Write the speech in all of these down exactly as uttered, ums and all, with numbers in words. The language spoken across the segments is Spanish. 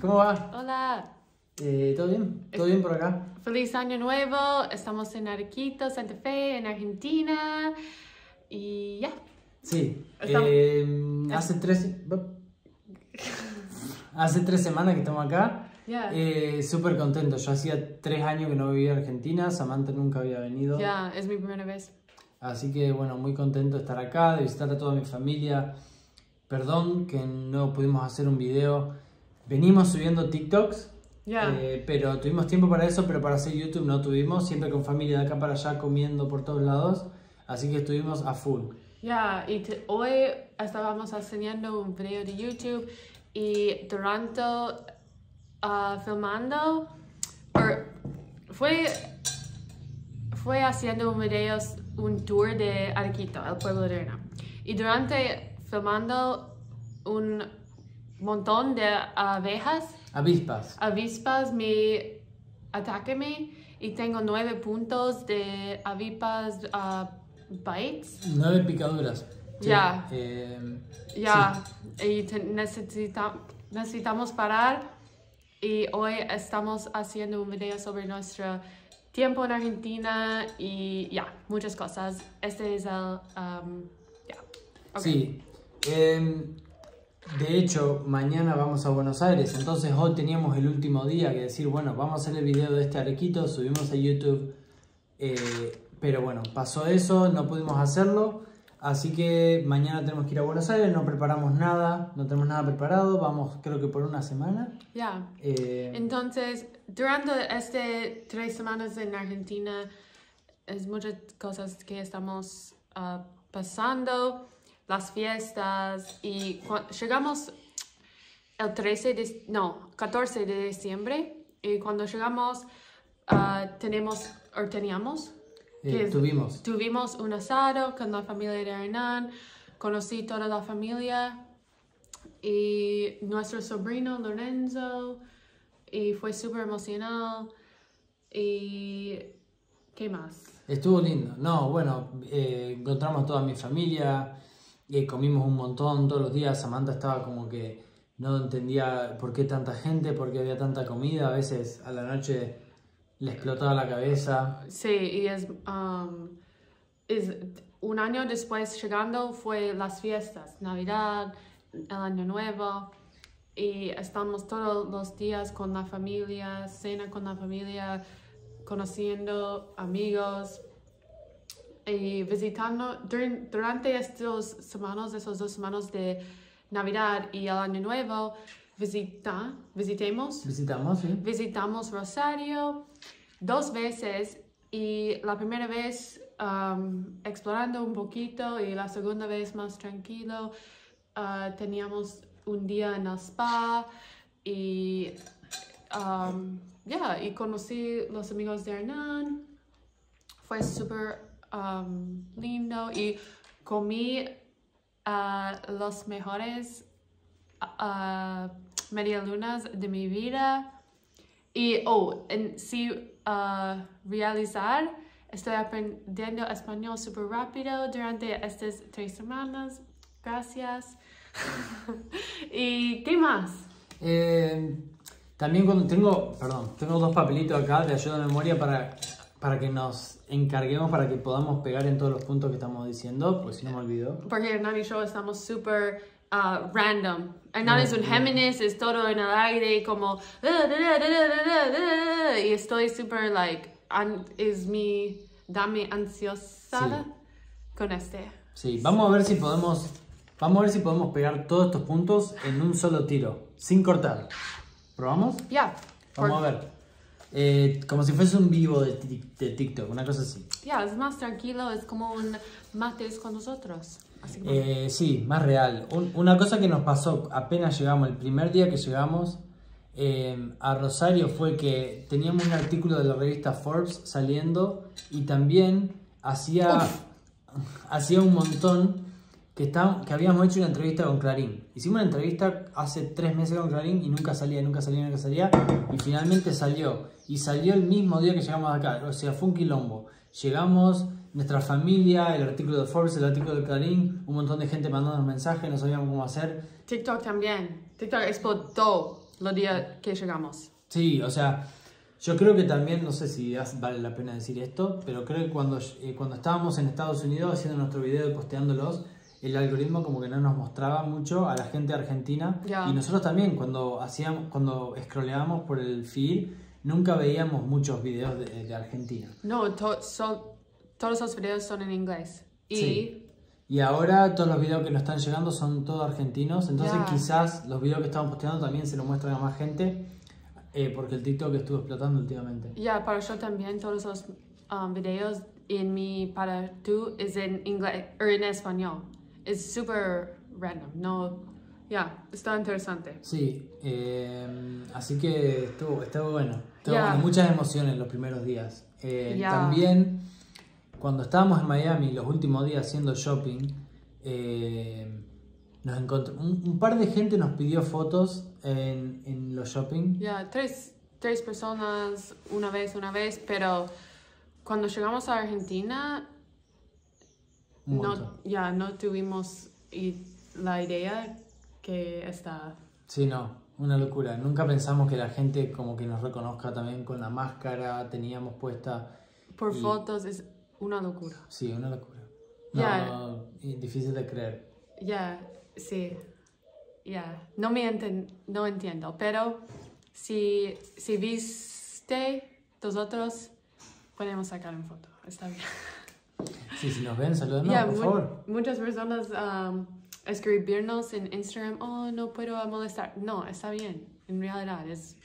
¿Cómo va? Hola. Eh, ¿Todo bien? ¿Todo bien por acá? Feliz año nuevo. Estamos en Arequito, Santa Fe, en Argentina. Y ya. Sí. Eh, hace tres... hace tres semanas que estamos acá. Yeah. Eh, súper contento. Yo hacía tres años que no vivía en Argentina. Samantha nunca había venido. Ya, yeah, es mi primera vez. Así que, bueno, muy contento de estar acá, de visitar a toda mi familia. Perdón que no pudimos hacer un video. Venimos subiendo TikToks. Yeah. Eh, pero tuvimos tiempo para eso, pero para hacer YouTube no tuvimos. Siempre con familia de acá para allá, comiendo por todos lados. Así que estuvimos a full. Ya, yeah, y te, hoy estábamos enseñando un video de YouTube y durante uh, filmando, or, fue, fue haciendo un video, un tour de Arequito, el pueblo de Hernán. Y durante filmando un montón de abejas, avispas, avispas me ataqueme y tengo nueve puntos de avispas uh, bites. Nueve picaduras. Ya. Sí. Ya. Eh, yeah. Sí. Y te necesita, necesitamos parar y hoy estamos haciendo un video sobre nuestro tiempo en Argentina y ya, yeah, muchas cosas. Este es el... Um, yeah. Okay. Sí. Eh, de hecho, mañana vamos a Buenos Aires, entonces hoy teníamos el último día que decir, bueno, vamos a hacer el video de este Arequito, subimos a YouTube, eh, pero bueno, pasó eso, no pudimos hacerlo, así que mañana tenemos que ir a Buenos Aires, no preparamos nada, no tenemos nada preparado, vamos creo que por una semana. Ya, yeah. eh, entonces durante estas tres semanas en Argentina es muchas cosas que estamos uh, pasando. Las fiestas y llegamos el trece de, no, catorce de diciembre y cuando llegamos uh, tenemos, o teníamos, eh, que tuvimos. tuvimos un asado con la familia de Hernán, conocí toda la familia y nuestro sobrino Lorenzo y fue súper emocional y ¿qué más? Estuvo lindo, no, bueno, eh, encontramos toda mi familia. Y comimos un montón todos los días. Samantha estaba como que no entendía por qué tanta gente, por qué había tanta comida. A veces a la noche le explotaba la cabeza. Sí, y es, um, es un año después llegando fue las fiestas, Navidad, el Año Nuevo. Y estamos todos los días con la familia, cena con la familia, conociendo amigos. Y visitando durante estos semanas, esos dos semanas de Navidad y el Año Nuevo, visita, visitemos, visitamos, ¿sí? visitamos Rosario dos veces y la primera vez um, explorando un poquito y la segunda vez más tranquilo. Uh, teníamos un día en el spa y, um, yeah, y conocí los amigos de Hernán. Fue súper Um, lindo y comí uh, los mejores uh, medialunas de mi vida y oh, en sí uh, realizar estoy aprendiendo español súper rápido durante estas tres semanas, gracias. ¿Y qué más? Eh, también cuando tengo, perdón, tengo dos papelitos acá de ayuda de memoria para para que nos encarguemos, para que podamos pegar en todos los puntos que estamos diciendo, porque si no me olvido. Porque Hernán y yo estamos súper uh, random. Hernán no, es un Géminis, no. Es todo en el aire, como... Y estoy súper, like, an, es mi dame ansiosa sí. con este. Sí, vamos a ver si podemos, vamos a ver si podemos pegar todos estos puntos en un solo tiro, sin cortar. ¿Probamos? Ya. Yeah, vamos por... a ver. Eh, como si fuese un vivo de, de TikTok, una cosa así. Ya, yeah, es más tranquilo, es como un mates con nosotros. Así que... eh, sí, más real. Un, una cosa que nos pasó apenas llegamos, el primer día que llegamos eh, a Rosario fue que teníamos un artículo de la revista Forbes saliendo y también hacía, hacía un montón que, está, que habíamos hecho una entrevista con Clarín. Hicimos una entrevista hace tres meses con Clarín y nunca salía, nunca salía, nunca salía. Y finalmente salió. Y salió el mismo día que llegamos acá. O sea, fue un quilombo. Llegamos, nuestra familia, el artículo de Forbes, el artículo de Clarín. Un montón de gente mandándonos mensajes, no sabíamos cómo hacer. TikTok también. TikTok explotó. los días que llegamos. Sí, o sea, yo creo que también, no sé si vale la pena decir esto, pero creo que cuando, eh, cuando estábamos en Estados Unidos haciendo nuestro video y posteándolos, el algoritmo como que no nos mostraba mucho a la gente argentina. Yeah. Y nosotros también, cuando hacíamos, cuando scrolleábamos por el feed, nunca veíamos muchos videos de, de Argentina. No, to, so, todos los videos son en inglés. Y... sí. Y ahora todos los videos que nos están llegando son todos argentinos. Entonces yeah. quizás los videos que estamos posteando también se los muestran a más gente. Eh, porque el TikTok estuvo explotando últimamente. Ya, yeah, para yo también todos los um, videos en mi para tú es en inglés o en español. Es súper random, no... Ya, yeah, está interesante. Sí, eh, así que estuvo, estuvo bueno. Estuvo yeah. bueno, muchas emociones los primeros días. Eh, yeah. También... cuando estábamos en Miami los últimos días haciendo shopping, eh, nos encontró, un, un par de gente nos pidió fotos en, en los shopping. Ya, yeah, tres, tres personas, una vez, una vez, pero cuando llegamos a Argentina, no, yeah, no tuvimos la idea que está... Sí, no, una locura. Nunca pensamos que la gente como que nos reconozca también con la máscara, teníamos puesta... Por y... fotos, es... una locura. Sí, una locura. No, yeah. difícil de creer. Ya, yeah, sí. Ya. Yeah. No me enten, no entiendo, pero si, si viste nosotros, podemos sacar una foto. Está bien. Sí, si nos ven, salúdenos, yeah, por mu favor. Muchas personas um, escribirnos en Instagram, oh, no puedo molestar. No, está bien. En realidad, es,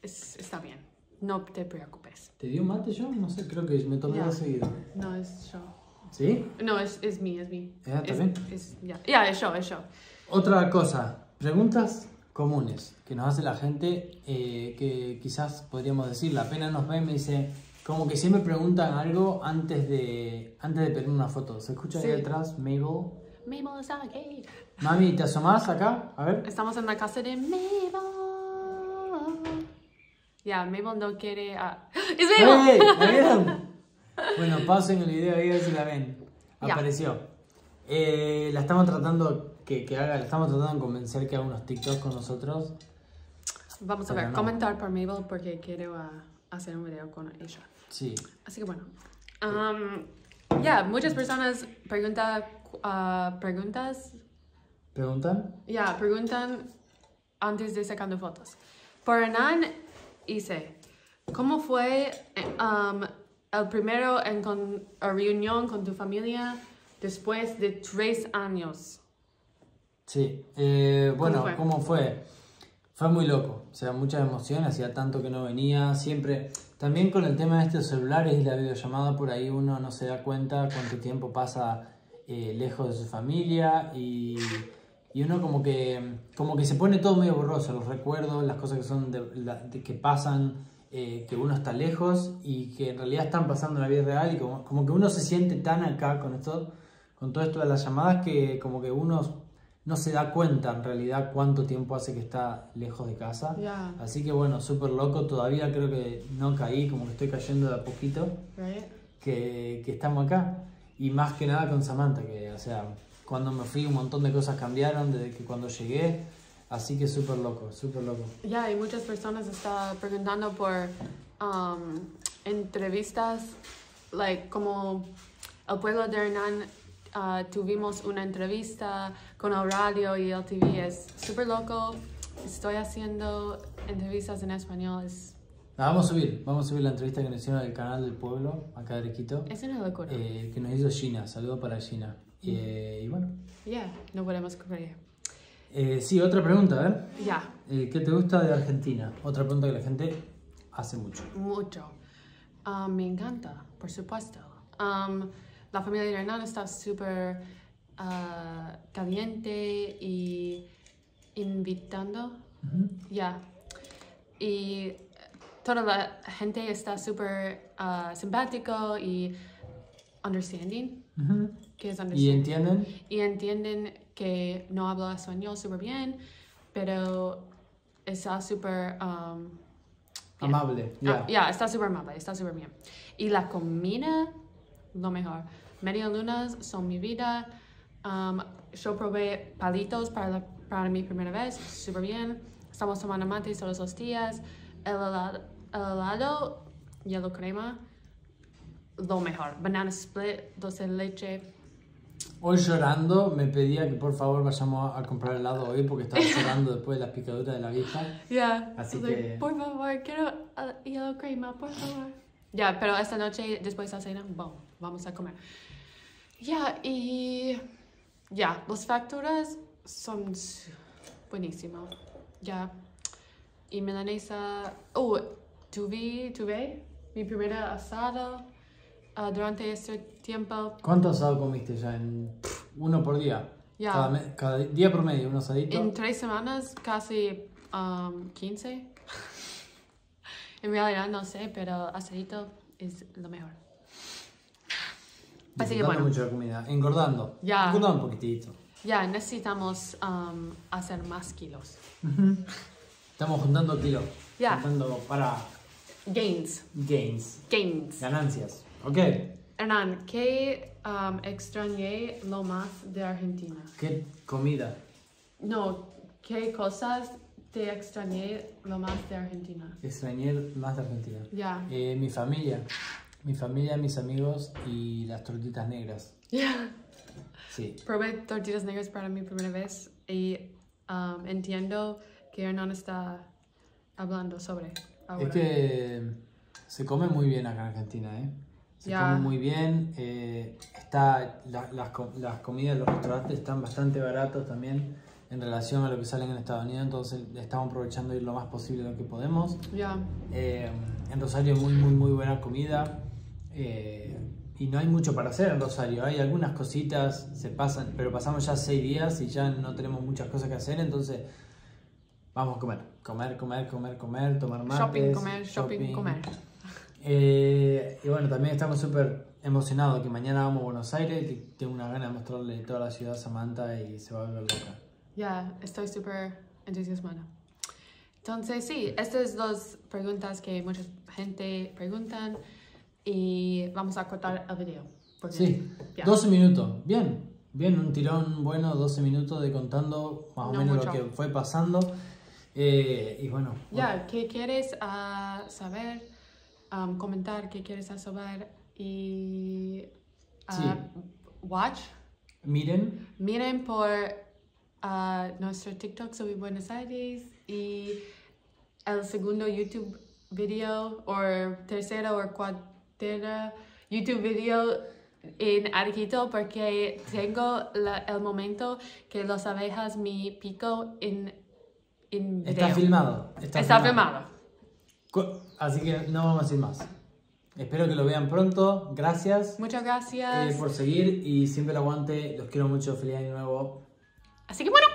es, está bien. No te preocupes. ¿Te dio mate yo? No sé, creo que me tomé yeah. dos seguidos. No, es yo. ¿Sí? No, es, es mí, es mí. ¿Ya también? Ya, yeah, es yo, es yo. Otra cosa, preguntas comunes que nos hace la gente, eh, que quizás podríamos decir, la pena nos ve y me dice, como que siempre preguntan algo antes de, antes de pedir una foto. ¿Se escucha sí. ahí atrás, Mabel? Mabel está aquí. Mami, ¿te asomás acá? A ver. Estamos en la casa de Mabel. Ya, yeah, Mabel no quiere... A... ¡Es Mabel! Hey, ¿la vieron? Bueno, pasen el video ahí a ver si la ven. Apareció. Yeah. Eh, la estamos tratando que, que haga... La estamos tratando de convencer que haga unos TikToks con nosotros. Vamos Pero a ver, no. comentar por Mabel porque quiero a, hacer un video con ella. Sí. Así que bueno. Um, ya, yeah, muchas personas preguntan... Uh, ¿Preguntas? ¿Preguntan? Ya, yeah, preguntan antes de sacando fotos. Por Hernán... hice, ¿cómo fue um, el primero en con, a reunión con tu familia después de tres años? Sí, eh, bueno, ¿Cómo fue? ¿cómo fue? Fue muy loco, o sea, muchas emociones, hacía tanto que no venía, siempre. También con el tema de estos celulares y la videollamada, por ahí uno no se da cuenta cuánto tiempo pasa eh, lejos de su familia y... Y uno como que, como que se pone todo medio borroso, los recuerdos, las cosas que, son de, la, de, que pasan, eh, que uno está lejos y que en realidad están pasando en la vida real. Y como, como que uno se siente tan acá con, esto, con todo esto de las llamadas que como que uno no se da cuenta en realidad cuánto tiempo hace que está lejos de casa. Yeah. Así que bueno, súper loco. Todavía creo que no caí, como que estoy cayendo de a poquito, right. que, que estamos acá. Y más que nada con Samantha, que o sea... Cuando me fui un montón de cosas cambiaron desde que cuando llegué, así que súper loco, súper loco. Ya, yeah, y muchas personas están preguntando por um, entrevistas, like, como el pueblo de Hernán, uh, tuvimos una entrevista con el radio y el T V, es súper loco, estoy haciendo entrevistas en español, es... La vamos a subir, vamos a subir la entrevista que nos hicieron del canal del pueblo, acá de Arequito. Es una locura. Eh, que nos hizo Gina, saludo para Gina. Eh, y bueno. Ya, yeah, no podemos creer. Eh, sí, otra pregunta, a ver. Ya. Yeah. Eh, ¿Qué te gusta de Argentina? Otra pregunta que la gente hace mucho. Mucho. Um, me encanta, por supuesto. Um, la familia de Hernán está súper uh, caliente y invitando. Uh-huh. Ya. Yeah. Y toda la gente está súper uh, simpático y understanding. Uh-huh. Que es ¿Y entienden? Y entienden que no hablo español súper bien, pero está súper... Um, amable. Ya, yeah. ah, yeah, está súper amable, está súper bien. Y la comida, lo mejor. Medialunas son mi vida. Um, yo probé palitos para, la, para mi primera vez, súper bien. Estamos tomando mate todos los días, el helado, el helado hielo crema, lo mejor. Banana split, dulce de leche. Hoy llorando me pedía que por favor vayamos a comprar helado hoy porque estaba llorando después de las picaduras de la vista. Yeah. Así que... like, por favor, quiero uh, hielo crema, por favor. Ya, yeah, pero esta noche después de la cena, bueno, vamos a comer. Ya, yeah, y... ya, yeah, las facturas son buenísimas. Ya. Yeah. Y milanesa... oh, tuve, tuve mi primera asada. Uh, durante este tiempo. ¿Cuánto asado comiste ya? En uno por día. Yeah. Cada, cada día promedio, un asadito. En tres semanas, casi um, quince. En realidad no sé, pero asadito es lo mejor. Así que bueno. Mucho la comida. Engordando. Ya. Yeah. Un poquitito. Ya, yeah, necesitamos um, hacer más kilos. Estamos juntando kilos. Ya. Yeah. Juntando para... gains. Gains. Gains. Ganancias. Ok. Hernán, ¿qué um, extrañé lo más de Argentina? ¿Qué comida? No, ¿qué cosas te extrañé lo más de Argentina? Extrañé más de Argentina. Ya. Yeah. Eh, mi familia. Mi familia, mis amigos y las tortitas negras. Ya. Yeah. Sí. Probé tortitas negras para mi primera vez y um, entiendo que Hernán está hablando sobre ahora. Es que se come muy bien acá en Argentina, ¿eh? Se yeah. come muy bien, eh, está, la, las, las comidas de los restaurantes están bastante baratos también en relación a lo que salen en Estados Unidos, entonces estamos aprovechando de ir lo más posible lo que podemos. Yeah. Eh, en Rosario muy, muy, muy buena comida eh, y no hay mucho para hacer en Rosario, hay algunas cositas, se pasan, pero pasamos ya seis días y ya no tenemos muchas cosas que hacer, entonces vamos a comer, comer, comer, comer, comer, tomar mates, shopping, comer, shopping, shopping. comer. Eh, y bueno, también estamos súper emocionados que mañana vamos a Buenos Aires y tengo una gana de mostrarle toda la ciudad a Samantha y se va a volver loca. Ya, yeah, estoy súper entusiasmada. Entonces sí, estas dos preguntas que mucha gente preguntan y vamos a cortar el video. Sí, yeah. doce minutos, bien, bien, un tirón bueno, doce minutos de contando más o no menos mucho. Lo que fue pasando. Eh, y bueno. Ya, yeah, bueno. ¿Qué quieres uh, saber? Um, comentar qué quieres hacer y uh, sí. watch miren miren por uh, nuestro TikTok sobre Buenos Aires y el segundo YouTube video o tercero o cuartero YouTube video en Arequito porque tengo la, el momento que las abejas me pico en, en video. Está filmado está, está filmado, filmado. Así que no vamos a decir más. Espero que lo vean pronto. Gracias. Muchas gracias. Eh, por seguir y siempre lo aguante. Los quiero mucho. Feliz año nuevo. Así que bueno.